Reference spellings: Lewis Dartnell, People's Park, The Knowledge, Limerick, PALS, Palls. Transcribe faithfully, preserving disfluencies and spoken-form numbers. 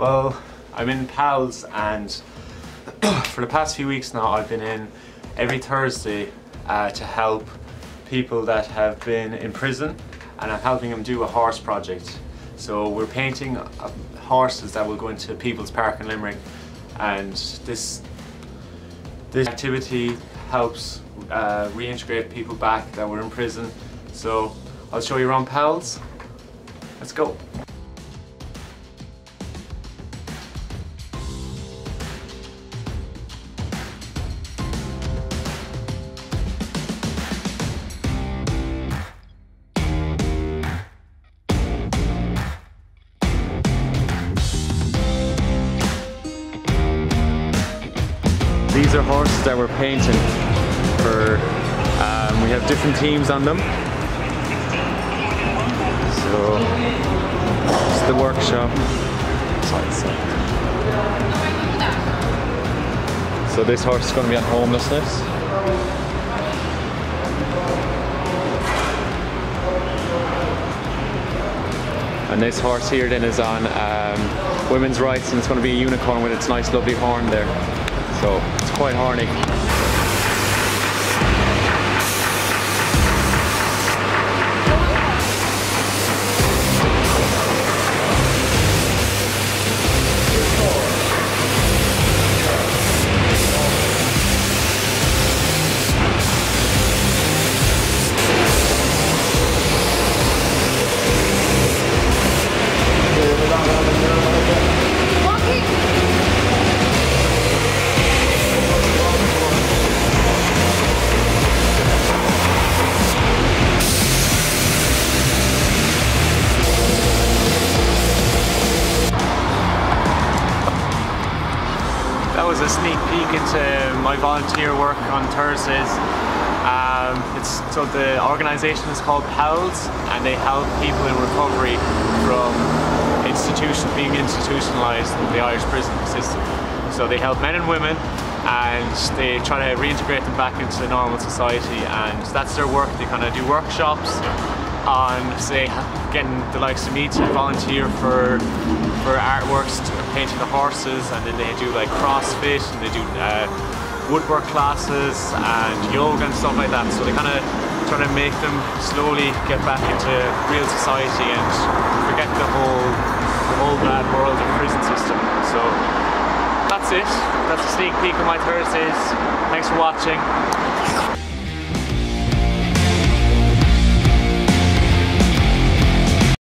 Well, I'm in Palls, and for the past few weeks now I've been in every Thursday uh, to help people that have been in prison, and I'm helping them do a horse project. So we're painting uh, horses that will go into People's Park in Limerick, and this, this activity helps uh, reintegrate people back that were in prison. So I'll show you around Palls. Let's go. These are horses that we're painting for, um, we have different teams on them. So, it's the workshop. So this horse is going to be on homelessness. And this horse here then is on um, women's rights, and it's going to be a unicorn with its nice lovely horn there. So it's quite horny. That was a sneak peek into my volunteer work on Thursdays. Um, it's, so the organisation is called PALS, and they help people in recovery from institution, being institutionalised in the Irish prison system. So they help men and women, and they try to reintegrate them back into the normal society, and that's their work. They kind of do workshops on, say, getting the likes of me to volunteer for for artworks, painting the horses, and then they do like CrossFit, and they do uh, woodwork classes and yoga and stuff like that. So they kind of try to make them slowly get back into real society and forget the whole the whole bad world of prison system. So that's it. That's a sneak peek of my Thursdays. Thanks for watching.